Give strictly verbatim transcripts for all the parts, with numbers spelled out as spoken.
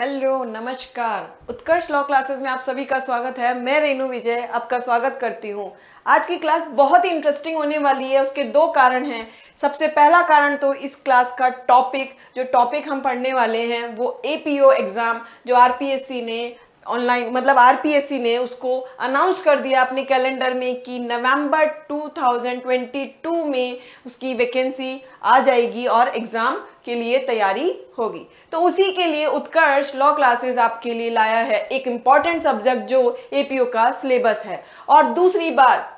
Hello नमस्कार, उत्कर्ष law classes में आप सभी का स्वागत है। मैं रेनू विजय आपका स्वागत करती हूँ। आज की क्लास बहुत ही इंटरेस्टिंग होने वाली है। उसके दो कारण हैं। सबसे पहला कारण तो इस क्लास का टॉपिक, जो टॉपिक हम पढ़ने वाले हैं वो एपीओ एग्ज़ाम, जो आरपीएससी ने ऑनलाइन मतलब आरपीएससी ने उसको अनाउंस कर दिया अपने कैलेंडर में कि नवंबर दो हज़ार बाईस में उसकी वैकेंसी आ जाएगी और एग्ज़ाम के लिए तैयारी होगी। तो उसी के लिए उत्कर्ष लॉ क्लासेस आपके लिए लाया है एक इम्पॉर्टेंट सब्जेक्ट जो एपीओ का सिलेबस है। और दूसरी बात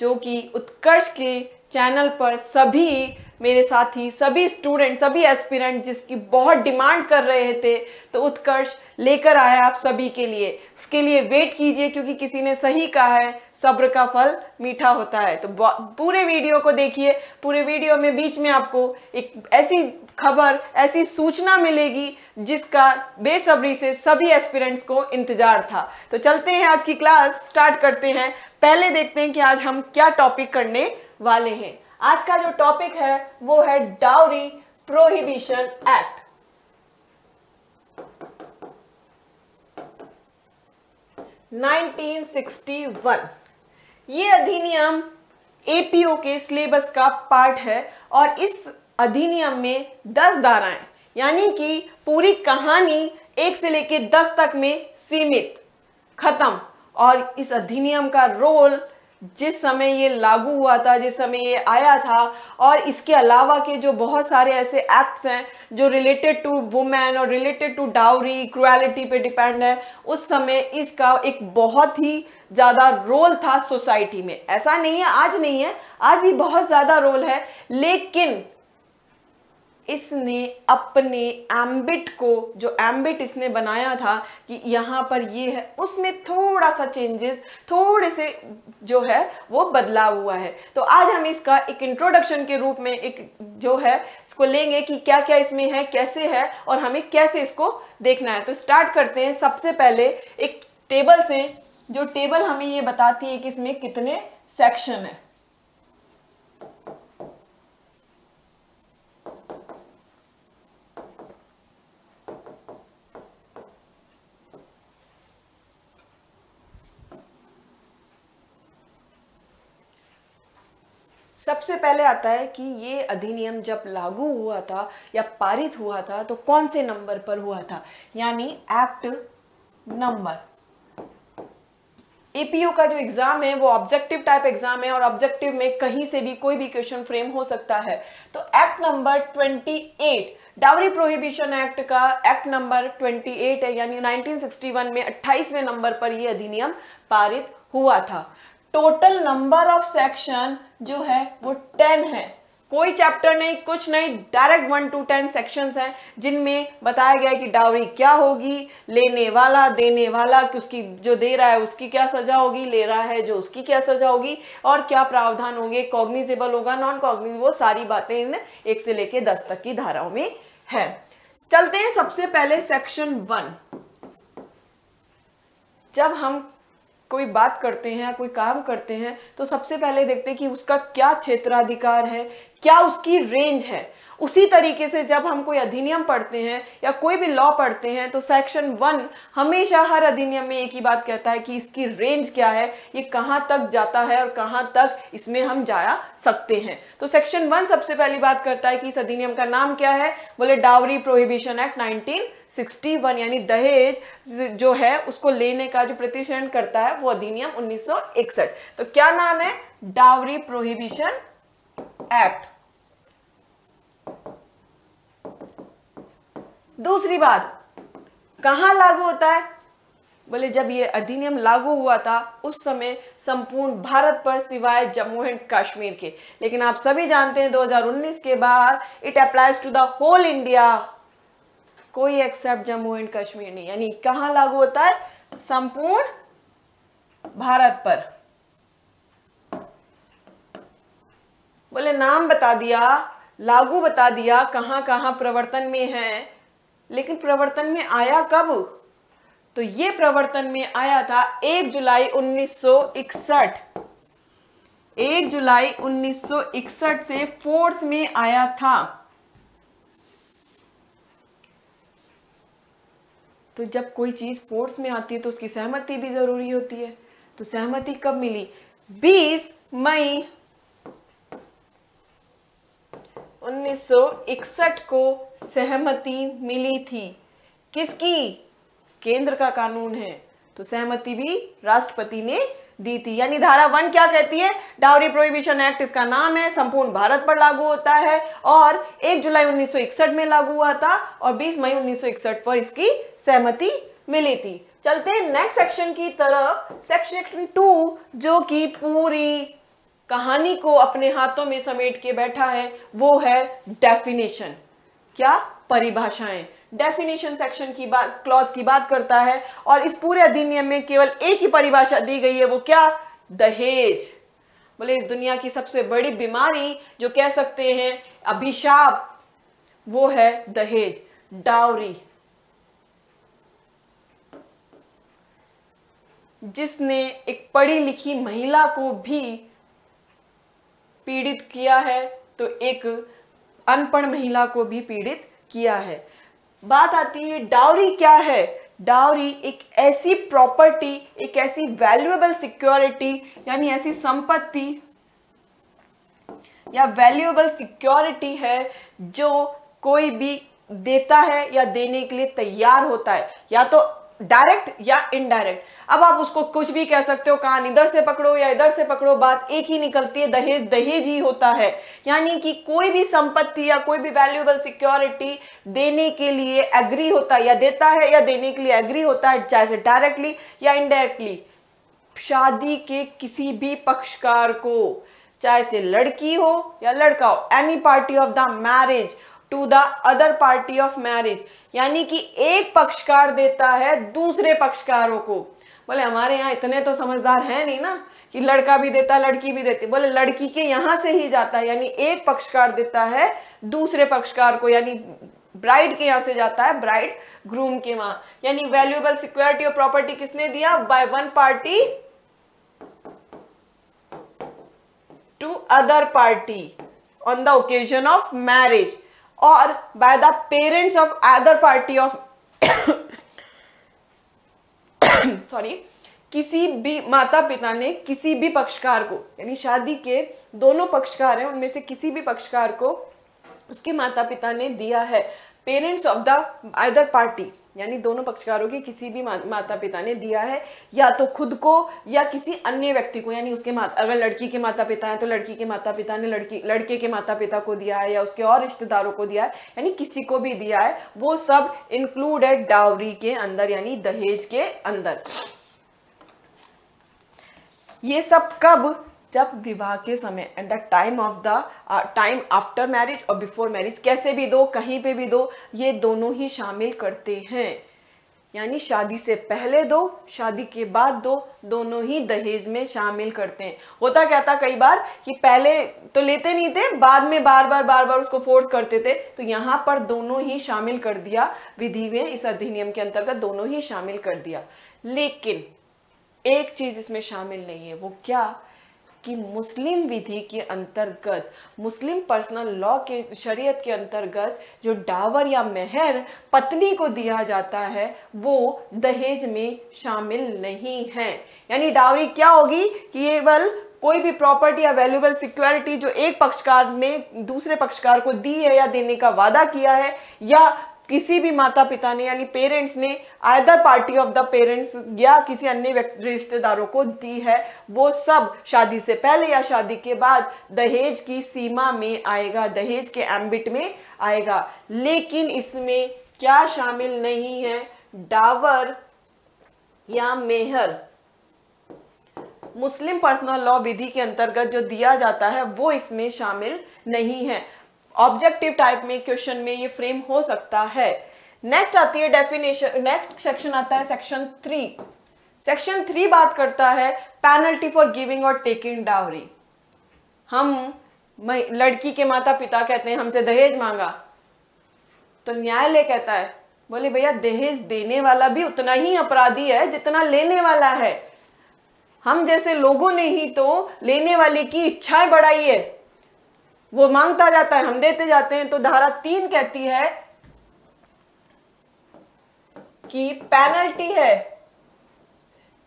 जो कि उत्कर्ष के चैनल पर सभी मेरे साथी, सभी स्टूडेंट, सभी एस्पिरेंट जिसकी बहुत डिमांड कर रहे थे, तो उत्कर्ष लेकर आया आप सभी के लिए। उसके लिए वेट कीजिए क्योंकि किसी ने सही कहा है, सब्र का फल मीठा होता है। तो पूरे वीडियो को देखिए। पूरे वीडियो में बीच में आपको एक ऐसी खबर, ऐसी सूचना मिलेगी जिसका बेसब्री से सभी एस्पिरेंट्स को इंतजार था। तो चलते हैं, आज की क्लास स्टार्ट करते हैं। पहले देखते हैं कि आज हम क्या टॉपिक करने वाले हैं। आज का जो टॉपिक है वो है डाउरी प्रोहिबिशन एक्ट। उन्नीस सौ इकसठ ये अधिनियम एपीओ के सिलेबस का पार्ट है और इस अधिनियम में दस धाराएं, यानी कि पूरी कहानी एक से लेकर दस तक में सीमित, खत्म। और इस अधिनियम का रोल जिस समय ये लागू हुआ था, जिस समय ये आया था, और इसके अलावा के जो बहुत सारे ऐसे एक्ट्स हैं जो रिलेटेड टू वुमेन और रिलेटेड टू डाउरी, क्रुएलिटी पे डिपेंड है, उस समय इसका एक बहुत ही ज़्यादा रोल था सोसाइटी में। ऐसा नहीं है आज नहीं है, आज भी बहुत ज़्यादा रोल है, लेकिन इसने अपने एम्बिट को, जो एम्बिट इसने बनाया था कि यहाँ पर ये है, उसमें थोड़ा सा चेंजेस, थोड़े से जो है वो बदलाव हुआ है। तो आज हम इसका एक इंट्रोडक्शन के रूप में एक जो है इसको लेंगे कि क्या क्या इसमें है, कैसे है और हमें कैसे इसको देखना है। तो स्टार्ट करते हैं। सबसे पहले एक टेबल से, जो टेबल हमें ये बताती है कि इसमें कितने सेक्शन है। सबसे पहले आता है कि ये अधिनियम जब लागू हुआ था या पारित हुआ था तो कौन से नंबर पर हुआ था, यानी एक्ट नंबर। एपीओ का जो एग्जाम है वो ऑब्जेक्टिव टाइप एग्जाम है और ऑब्जेक्टिव में कहीं से भी कोई भी क्वेश्चन फ्रेम हो सकता है। तो एक्ट नंबर अट्ठाईस, डाउरी प्रोहिबिशन एक्ट का एक्ट नंबर अट्ठाईस है, यानी उन्नीस सौ इकसठ में अट्ठाईसवें नंबर पर यह अधिनियम पारित हुआ था। टोटल नंबर ऑफ सेक्शन जो है वो टेन है। कोई चैप्टर नहीं, कुछ नहीं, direct one to ten sections हैं जिनमें बताया गया है कि डाउरी क्या होगी, लेने वाला, देने वाला, कि उसकी जो दे रहा है उसकी क्या सजा होगी, ले रहा है जो उसकी क्या सजा होगी, और क्या प्रावधान होंगे, कॉग्निजेबल होगा, नॉन कॉग्निजेबल, वो सारी बातें इन एक से लेकर दस तक की धाराओं में है। चलते हैं सबसे पहले सेक्शन वन। जब हम कोई बात करते हैं, कोई काम करते हैं, तो सबसे पहले देखते हैं कि उसका क्या क्षेत्राधिकार है, क्या उसकी रेंज है। उसी तरीके से जब हम कोई अधिनियम पढ़ते हैं या कोई भी लॉ पढ़ते हैं तो सेक्शन वन हमेशा हर अधिनियम में एक ही बात कहता है कि इसकी रेंज क्या है, ये कहाँ तक जाता है और कहाँ तक इसमें हम जाया सकते हैं। तो सेक्शन वन सबसे पहली बात करता है कि इस अधिनियम का नाम क्या है। बोले dowry prohibition act nineteen sixty one, यानी दहेज जो है उसको लेने का जो प्रतिषेध करता है वो अधिनियम उन्नीस सौ इकसठ। तो क्या नाम है? Dowry prohibition act. दूसरी बात, कहां लागू होता है? बोले जब ये अधिनियम लागू हुआ था उस समय संपूर्ण भारत पर, सिवाय जम्मू एंड कश्मीर के। लेकिन आप सभी जानते हैं दो हज़ार उन्नीस के बाद it applies to the whole India, कोई एक्सेप्ट जम्मू एंड कश्मीर नहीं। यानी कहां लागू होता है? संपूर्ण भारत पर। बोले नाम बता दिया, लागू बता दिया, कहां कहां प्रवर्तन में है, लेकिन प्रवर्तन में आया कब? तो ये प्रवर्तन में आया था एक जुलाई उन्नीस सौ इकसठ। एक जुलाई उन्नीस सौ इकसठ से फोर्स में आया था। तो जब कोई चीज़ फोर्स में आती है तो उसकी सहमति भी ज़रूरी होती है। तो सहमति कब मिली? बीस मई उन्नीस सौ इकसठ को सहमति मिली थी। किसकी? केंद्र का कानून है, तो सहमति भी राष्ट्रपति ने दी थी। यानी धारा वन क्या कहती है? डाउरी प्रोहिबिशन एक्ट इसका नाम है, संपूर्ण भारत पर लागू होता है और एक जुलाई उन्नीस सौ इकसठ में लागू हुआ था और बीस मई उन्नीस सौ इकसठ पर इसकी सहमति मिली थी। चलते हैं नेक्स्ट सेक्शन की तरफ, सेक्शन टू, जो कि पूरी कहानी को अपने हाथों में समेट के बैठा है, वो है डेफिनेशन। क्या? परिभाषाएं। डेफिनेशन सेक्शन की बात, क्लॉज की बात करता है और इस पूरे अधिनियम में केवल एक ही परिभाषा दी गई है, वो क्या? दहेज। बोले इस दुनिया की सबसे बड़ी बीमारी जो कह सकते हैं अभिशाप, वो है दहेज, डाउरी, जिसने एक पढ़ी लिखी महिला को भी पीड़ित किया है, तो एक अनपढ़ महिला को भी पीड़ित किया है। बात आती है डाउरी क्या है? डाउरी एक ऐसी प्रॉपर्टी, एक ऐसी वैल्यूएबल सिक्योरिटी, यानी ऐसी संपत्ति या वैल्यूएबल सिक्योरिटी है जो कोई भी देता है या देने के लिए तैयार होता है, या तो डायरेक्ट या इनडायरेक्ट। अब आप उसको कुछ भी कह सकते हो, कान इधर से पकड़ो या इधर से पकड़ो, बात एक ही निकलती है, दहेज दहेज ही होता है। यानी कि कोई भी संपत्ति या कोई भी वैल्यूएबल सिक्योरिटी देने के लिए एग्री होता है, या देता है या देने के लिए एग्री होता है, चाहे डायरेक्टली या इनडायरेक्टली। शादी के किसी भी पक्षकार को, चाहे से लड़की हो या लड़का हो, any party of the marriage to the other party of marriage, यानी कि एक पक्षकार देता है दूसरे पक्षकारों को। बोले हमारे यहाँ इतने तो समझदार हैं नहीं ना कि लड़का भी देता है लड़की भी देती, बोले लड़की के यहाँ से ही जाता है, यानी एक पक्षकार देता है दूसरे पक्षकार को, यानी ब्राइड के यहाँ से जाता है ब्राइड ग्रूम के वहां। यानी वैल्यूएबल सिक्योरिटी और प्रॉपर्टी किसने दिया? By one party to other party on the occasion of marriage और by the parents of other party of sorry किसी भी माता पिता ने किसी भी पक्षकार को, यानी शादी के दोनों पक्षकार हैं उनमें से किसी भी पक्षकार को उसके माता पिता ने दिया है, parents of the other party, यानी दोनों पक्षकारों के किसी भी माता पिता ने दिया है, या तो खुद को या किसी अन्य व्यक्ति को। यानी उसके माता, अगर लड़की के माता पिता हैं तो लड़की के माता पिता ने लड़की लड़के के माता पिता को दिया है या उसके और रिश्तेदारों को दिया है, यानी किसी को भी दिया है, वो सब इंक्लूड है डाउरी के अंदर, यानी दहेज के अंदर। ये सब कब? जब विवाह के समय, at the time of the time after marriage और बिफोर मैरिज, कैसे भी दो कहीं पे भी दो, ये दोनों ही शामिल करते हैं। यानी शादी से पहले दो, शादी के बाद दो, दोनों ही दहेज में शामिल करते हैं। होता क्या था कई बार कि पहले तो लेते नहीं थे, बाद में बार बार बार बार उसको फोर्स करते थे, तो यहाँ पर दोनों ही शामिल कर दिया विधि में, इस अधिनियम के अंतर्गत दोनों ही शामिल कर दिया। लेकिन एक चीज इसमें शामिल नहीं है, वो क्या? कि मुस्लिम विधि के अंतर्गत, मुस्लिम पर्सनल लॉ के शरीयत के अंतर्गत जो डावर या मेहर पत्नी को दिया जाता है वो दहेज में शामिल नहीं है। यानी डावरी क्या होगी? केवल कोई भी प्रॉपर्टी या वैल्यूएबल सिक्योरिटी जो एक पक्षकार ने दूसरे पक्षकार को दी है या देने का वादा किया है, या किसी भी माता पिता ने, यानी पेरेंट्स ने either party of the parents या किसी अन्य रिश्तेदारों को दी है, वो सब शादी से पहले या शादी के बाद दहेज की सीमा में आएगा, दहेज के एम्बिट में आएगा। लेकिन इसमें क्या शामिल नहीं है? डावर या मेहर। मुस्लिम पर्सनल लॉ विधि के अंतर्गत जो दिया जाता है वो इसमें शामिल नहीं है। ऑब्जेक्टिव टाइप में क्वेश्चन में ये फ्रेम हो सकता है। नेक्स्ट आती है डेफिनेशन, नेक्स्ट सेक्शन आता है सेक्शन थ्री। सेक्शन थ्री बात करता है पेनल्टी फॉर गिविंग और टेकिंग डाउरी। हम लड़की के माता पिता कहते हैं हमसे दहेज मांगा, तो न्यायालय कहता है, बोले भैया दहेज देने वाला भी उतना ही अपराधी है जितना लेने वाला है। हम जैसे लोगों ने ही तो लेने वाले की इच्छाएं बढ़ाई है, वो मांगता जाता है हम देते जाते हैं। तो धारा तीन कहती है की पेनल्टी है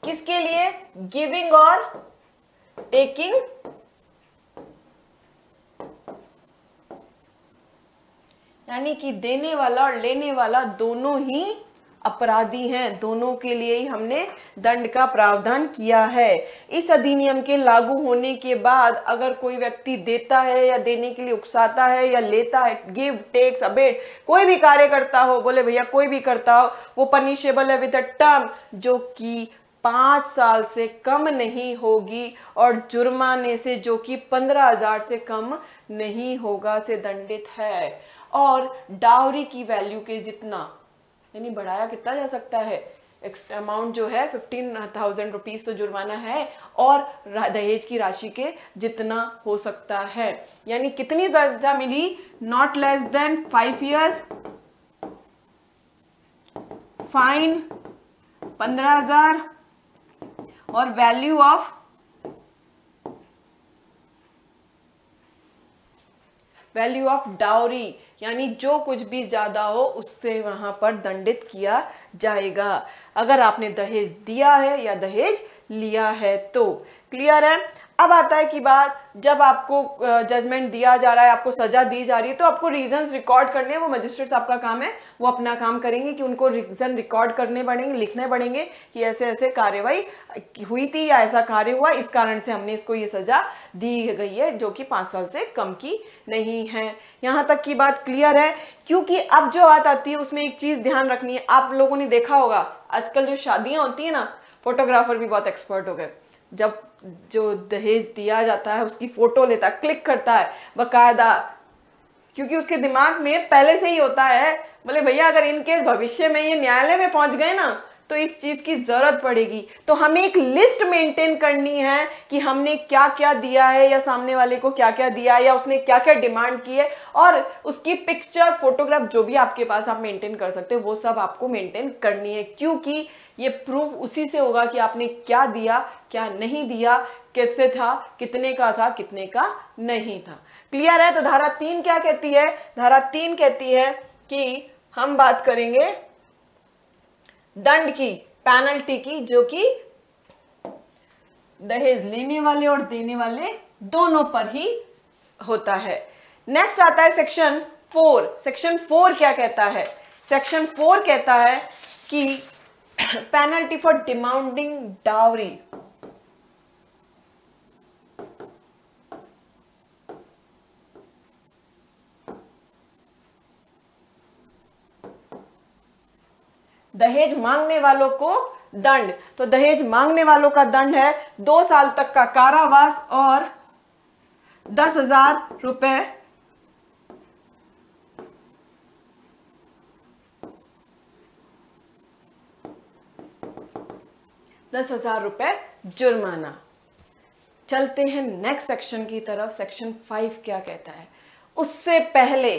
किसके लिए, गिविंग और टेकिंग यानी कि देने वाला और लेने वाला दोनों ही अपराधी हैं, दोनों के लिए ही हमने दंड का प्रावधान किया है। इस अधिनियम के लागू होने के बाद अगर कोई व्यक्ति देता है या देने के लिए उकसाता है या लेता है, गिव टेक्स अबेट, कोई भी कार्य करता हो, बोले भैया कोई भी करता हो, वो पनिशेबल है विद अ टर्म जो कि पाँच साल से कम नहीं होगी और जुर्माने से जो कि पंद्रह हजार से कम नहीं होगा से दंडित है। और डाउरी की वैल्यू के जितना यानी बढ़ाया कितना जा सकता है, एक्स्ट्रा अमाउंट जो है फिफ्टीन थाउजेंड रुपीज तो जुर्माना है और दहेज की राशि के जितना हो सकता है, यानी कितनी सजा मिली, not less than five years fine पंद्रह हजार और value of value of dowry यानी जो कुछ भी ज़्यादा हो उससे वहाँ पर दंडित किया जाएगा अगर आपने दहेज दिया है या दहेज लिया है। तो क्लियर है। अब आता है कि बात जब आपको जजमेंट दिया जा रहा है, आपको सज़ा दी जा रही है, तो आपको रीजंस रिकॉर्ड करने हैं, वो मजिस्ट्रेट्स आपका काम है, वो अपना काम करेंगे कि उनको रीजन रिकॉर्ड करने पड़ेंगे, लिखने पड़ेंगे कि ऐसे ऐसे कार्रवाई हुई थी या ऐसा कार्य हुआ, इस कारण से हमने इसको ये सज़ा दी गई है जो कि पाँच साल से कम की नहीं है। यहाँ तक की बात क्लियर है। क्योंकि अब जो बात आती है उसमें एक चीज़ ध्यान रखनी है, आप लोगों ने देखा होगा आजकल जो शादियाँ होती हैं ना, फोटोग्राफर भी बहुत एक्सपर्ट हो गए, जब जो दहेज दिया जाता है उसकी फ़ोटो लेता है, क्लिक करता है बकायदा, क्योंकि उसके दिमाग में पहले से ही होता है, बोले भैया अगर इन केस भविष्य में ये न्यायालय में पहुंच गए ना तो इस चीज़ की ज़रूरत पड़ेगी। तो हमें एक लिस्ट मेंटेन करनी है कि हमने क्या क्या दिया है या सामने वाले को क्या क्या दिया है या उसने क्या क्या डिमांड की है, और उसकी पिक्चर फोटोग्राफ जो भी आपके पास आप मेंटेन कर सकते हो वो सब आपको मेंटेन करनी है, क्योंकि ये प्रूफ उसी से होगा कि आपने क्या दिया क्या नहीं दिया, कैसे था, कितने का था, कितने का नहीं था। क्लियर है। तो धारा तीन क्या कहती है, धारा तीन कहती है कि हम बात करेंगे दंड की, पेनल्टी की, जो कि दहेज लेने वाले और देने वाले दोनों पर ही होता है। नेक्स्ट आता है सेक्शन फोर। सेक्शन फोर क्या कहता है, सेक्शन फोर कहता है कि पेनल्टी फॉर डिमांडिंग डाउरी, दहेज मांगने वालों को दंड, तो दहेज मांगने वालों का दंड है दो साल तक का कारावास और दस हजार रुपए दस हजार रुपए जुर्माना। चलते हैं नेक्स्ट सेक्शन की तरफ। सेक्शन फाइव क्या कहता है, उससे पहले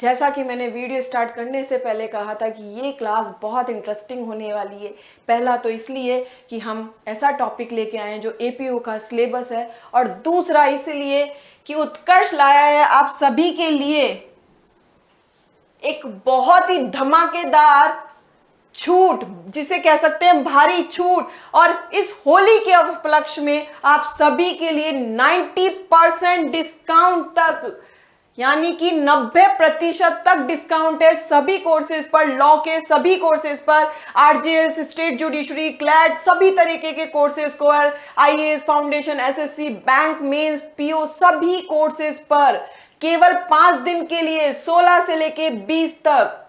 जैसा कि मैंने वीडियो स्टार्ट करने से पहले कहा था कि ये क्लास बहुत इंटरेस्टिंग होने वाली है, पहला तो इसलिए कि हम ऐसा टॉपिक लेके आए हैं जो एपीओ का सिलेबस है, और दूसरा इसलिए कि उत्कर्ष लाया है आप सभी के लिए एक बहुत ही धमाकेदार छूट, जिसे कह सकते हैं भारी छूट, और इस होली के उपलक्ष्य में आप सभी के लिए नब्बे परसेंट डिस्काउंट तक, यानी कि नब्बे प्रतिशत तक डिस्काउंट है सभी कोर्सेज पर, लॉ के सभी कोर्सेज पर, आरजेएस, स्टेट जुडिशरी, क्लैट, सभी तरीके के कोर्सेज को, IAS, foundation, SSC, bank, mains, PO, सभी कोर्सेज पर केवल पाँच दिन के लिए सोलह से लेके बीस तक।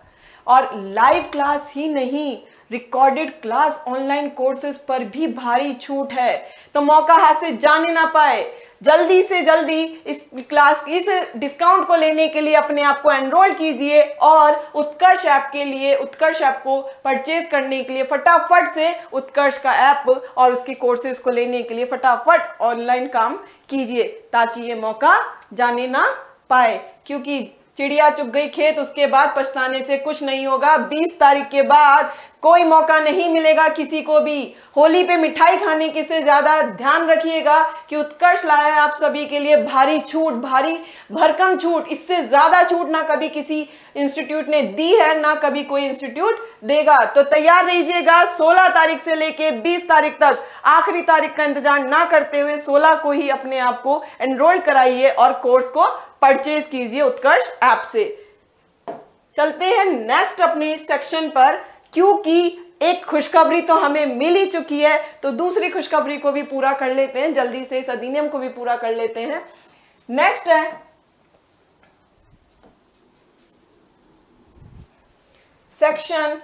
और लाइव क्लास ही नहीं, रिकॉर्डेड क्लास, ऑनलाइन कोर्सेज पर भी भारी छूट है, तो मौका हाथ से जाने ना पाए। जल्दी से जल्दी इस क्लास इस डिस्काउंट को लेने के लिए अपने आप को एनरोल कीजिए और उत्कर्ष ऐप के लिए, उत्कर्ष ऐप को परचेज करने के लिए फटाफट से उत्कर्ष का ऐप और उसकी कोर्सेज को लेने के लिए फटाफट ऑनलाइन काम कीजिए, ताकि ये मौका जाने ना पाए। क्योंकि चिड़िया चुग गई खेत उसके बाद पछताने से कुछ नहीं होगा। बीस तारीख के बाद कोई मौका नहीं मिलेगा किसी को भी। होली पे मिठाई खाने के से ज्यादा ध्यान रखिएगा कि उत्कर्ष लाया है आप सभी के लिए भारी छूट, भारी भरकम छूट। इससे ज्यादा छूट ना कभी किसी इंस्टीट्यूट ने दी है, ना कभी कोई इंस्टीट्यूट देगा। तो तैयार रहिएगा, सोलह तारीख से लेके बीस तारीख तक, आखिरी तारीख का इंतजार ना करते हुए सोलह को ही अपने आप को एनरोल कराइए और कोर्स को परचेज कीजिए उत्कर्ष ऐप से। चलते हैं नेक्स्ट अपने सेक्शन पर, क्योंकि एक खुशखबरी तो हमें मिल ही चुकी है तो दूसरी खुशखबरी को भी पूरा कर लेते हैं, जल्दी से इस अधिनियम को भी पूरा कर लेते हैं। नेक्स्ट है सेक्शन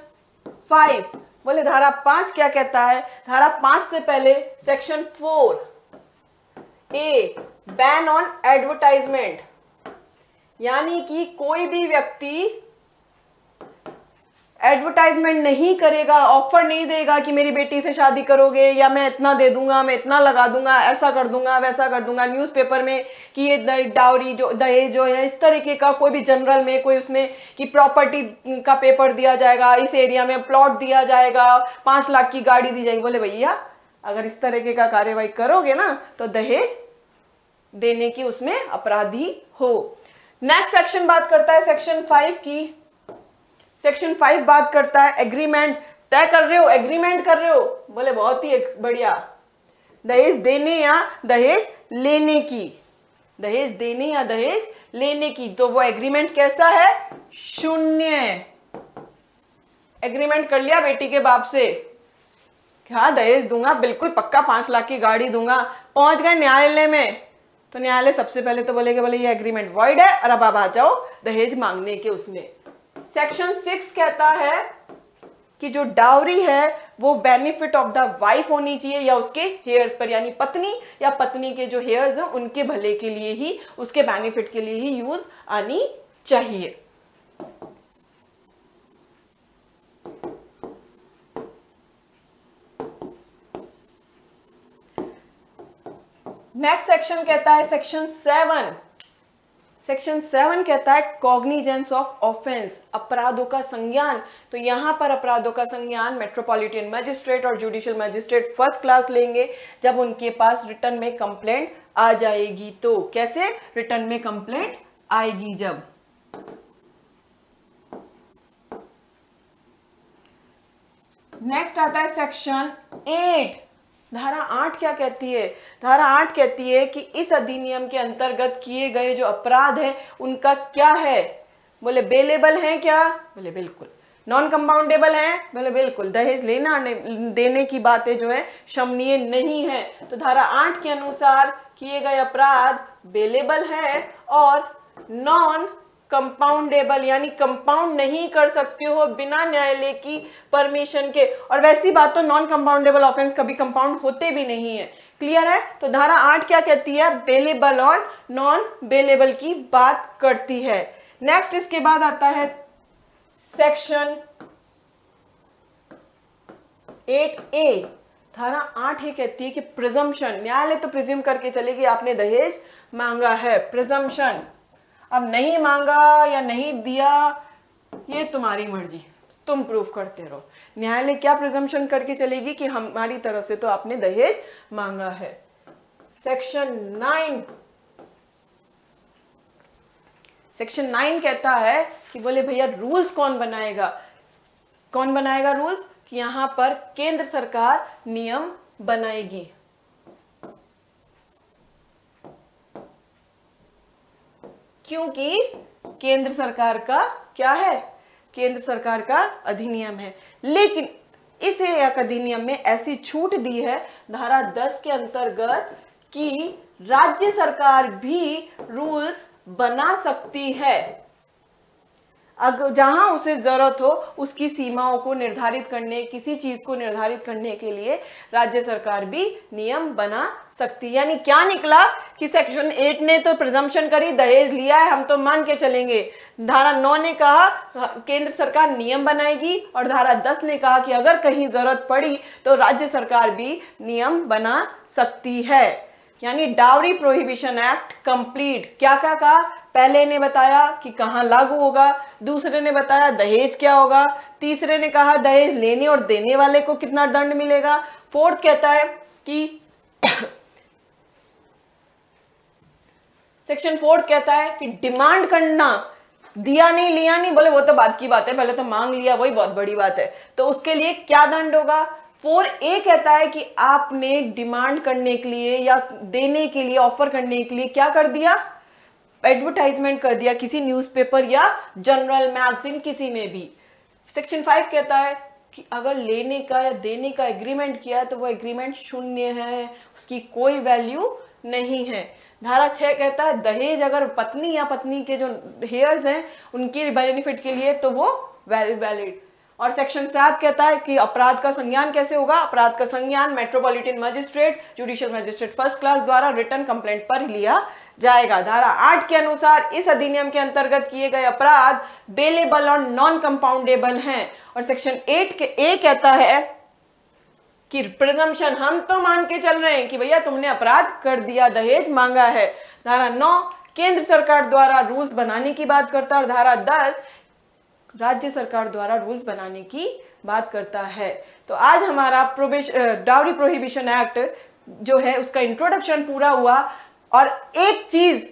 फाइव, बोले धारा पांच क्या कहता है। धारा पांच से पहले section four A, ban on advertisement, यानी कि कोई भी व्यक्ति एडवर्टाइजमेंट नहीं करेगा, ऑफर नहीं देगा कि मेरी बेटी से शादी करोगे या मैं इतना दे दूंगा, मैं इतना लगा दूंगा, ऐसा कर दूंगा, वैसा कर दूंगा, न्यूज़पेपर में कि ये डाउरी जो दहेज जो है, इस तरीके का कोई भी जनरल में कोई उसमें कि प्रॉपर्टी का पेपर दिया जाएगा, इस एरिया में प्लॉट दिया जाएगा, पाँच लाख की गाड़ी दी जाएगी। बोले भैया अगर इस तरीके का कार्यवाही करोगे ना तो दहेज देने की उसमें अपराधी हो। नेक्स्ट सेक्शन बात करता है सेक्शन फाइव की। सेक्शन फाइव बात करता है एग्रीमेंट, तय कर रहे हो, एग्रीमेंट कर रहे हो, बोले बहुत ही बढ़िया, दहेज देने या दहेज लेने की, दहेज देने या दहेज लेने की। तो वो एग्रीमेंट कैसा है, शून्य। एग्रीमेंट कर लिया बेटी के बाप से, हाँ दहेज दूंगा, बिल्कुल पक्का, पांच लाख की गाड़ी दूंगा। पहुंच गए न्यायालय में तो न्यायालय सबसे पहले तो बोलेगा, बोले ये एग्रीमेंट वॉइड है और अब आप आ जाओ दहेज मांगने के उसमें। सेक्शन सिक्स कहता है कि जो डाउरी है वो बेनिफिट ऑफ द वाइफ होनी चाहिए या उसके हेयर्स पर, यानी पत्नी या पत्नी के जो हेयर्स हैं उनके भले के लिए ही, उसके बेनिफिट के लिए ही यूज आनी चाहिए। नेक्स्ट सेक्शन कहता है सेक्शन सेवन। सेक्शन सेवन कहता है कॉग्निजेंस ऑफ ऑफेंस, अपराधों का संज्ञान। तो यहाँ पर अपराधों का संज्ञान मेट्रोपॉलिटन मजिस्ट्रेट और जुडिशियल मजिस्ट्रेट फर्स्ट क्लास लेंगे जब उनके पास रिटर्न में कंप्लेंट आ जाएगी। तो कैसे रिटर्न में कंप्लेंट आएगी जब। नेक्स्ट आता है सेक्शन एट। धारा आठ क्या कहती है। धारा आठ कहती है कि इस अधिनियम के अंतर्गत किए गए जो अपराध हैं उनका क्या है। बोले बेलेबल हैं क्या, बोले बिल्कुल। नॉन कंपाउंडेबल हैं, बोले बिल्कुल। दहेज लेना देने की बातें जो है क्षमनीय नहीं है। तो धारा आठ के अनुसार किए गए अपराध बेलेबल हैं और नॉन कंपाउंडेबल, यानी कंपाउंड नहीं कर सकते हो बिना न्यायालय की परमिशन के। और वैसी बात तो नॉन कंपाउंडेबल ऑफेंस कभी कंपाउंड होते भी नहीं है। क्लियर है। तो धारा आठ क्या कहती है, बेलेबल और नॉन बेलेबल की बात करती है। नेक्स्ट इसके बाद आता है सेक्शन एट ए। धारा आठ ही कहती है कि प्रिजम्पशन, न्यायालय तो प्रिज्यूम करके चलेगी आपने दहेज मांगा है। प्रिजम्पशन, अब नहीं मांगा या नहीं दिया ये तुम्हारी मर्जी, तुम प्रूफ करते रहो। न्यायालय क्या प्रिजम्पशन करके चलेगी कि हमारी तरफ से तो आपने दहेज मांगा है। सेक्शन नाइन, सेक्शन नाइन कहता है कि बोले भैया रूल्स कौन बनाएगा, कौन बनाएगा रूल्स, कि यहां पर केंद्र सरकार नियम बनाएगी। क्योंकि केंद्र सरकार का क्या है, केंद्र सरकार का अधिनियम है। लेकिन इस अधिनियम में ऐसी छूट दी है धारा दस के अंतर्गत कि राज्य सरकार भी रूल्स बना सकती है, अगर जहां उसे जरूरत हो उसकी सीमाओं को निर्धारित करने, किसी चीज को निर्धारित करने के लिए राज्य सरकार भी नियम बना सकती है। यानी क्या निकला कि सेक्शन एट ने तो प्रिजम्पशन करी, दहेज लिया है हम तो मान के चलेंगे। धारा नौ ने कहा केंद्र सरकार नियम बनाएगी और धारा दस ने कहा कि अगर कहीं जरूरत पड़ी तो राज्य सरकार भी नियम बना सकती है। यानी डाउरी प्रोहिबिशन एक्ट कंप्लीट, क्या क्या कहा, पहले ने बताया कि कहाँ लागू होगा, दूसरे ने बताया दहेज क्या होगा, तीसरे ने कहा दहेज लेने और देने वाले को कितना दंड मिलेगा, फोर्थ कहता है कि सेक्शन फोर्थ कहता है कि डिमांड करना, दिया नहीं लिया नहीं, बोले वो तो बात की बात है, पहले तो मांग लिया वही बहुत बड़ी बात है, तो उसके लिए क्या दंड होगा। फोर ए कहता है कि आपने डिमांड करने के लिए या देने के लिए, ऑफर करने के लिए क्या कर दिया, एडवर्टाइजमेंट कर दिया किसी न्यूज़पेपर या जनरल मैगजीन किसी में भी। सेक्शन फाइव कहता है कि अगर लेने का या देने का एग्रीमेंट किया है तो वो एग्रीमेंट शून्य है, उसकी कोई वैल्यू नहीं है। धारा छः कहता है दहेज अगर पत्नी या पत्नी के जो हेयर्स हैं उनके बेनिफिट के लिए तो वो वैलिड। और सेक्शन सात कहता है कि अपराध का संज्ञान कैसे होगा, अपराध का संज्ञान metropolitan magistrate, judicial magistrate first class द्वारा रिटर्न कंप्लेंट पर लिया जाएगा। धारा आठ के अनुसार इस अधिनियम के अंतर्गत किए गए अपराध बेलेबल और नॉन कंपाउंडेबल हैं। और सेक्शन एट के ए कहता है कि प्रिजम्पशन, हम तो मान के चल रहे हैं कि भैया तुमने अपराध कर दिया, दहेज मांगा है। धारा नौ केंद्र सरकार द्वारा रूल्स बनाने की बात करता है और धारा दस राज्य सरकार द्वारा रूल्स बनाने की बात करता है। तो आज हमारा प्रोहिबिशन डाउरी प्रोहिबिशन एक्ट जो है उसका इंट्रोडक्शन पूरा हुआ। और एक चीज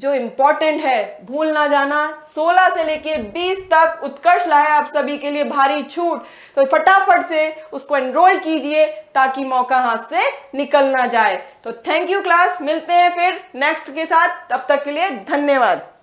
जो इम्पोर्टेंट है भूल ना जाना, सोलह से लेके बीस तक उत्कर्ष लाया आप सभी के लिए भारी छूट, तो फटाफट से उसको एनरोल कीजिए ताकि मौका हाथ से निकल ना जाए। तो थैंक यू क्लास, मिलते हैं फिर नेक्स्ट के साथ, तब तक के लिए धन्यवाद।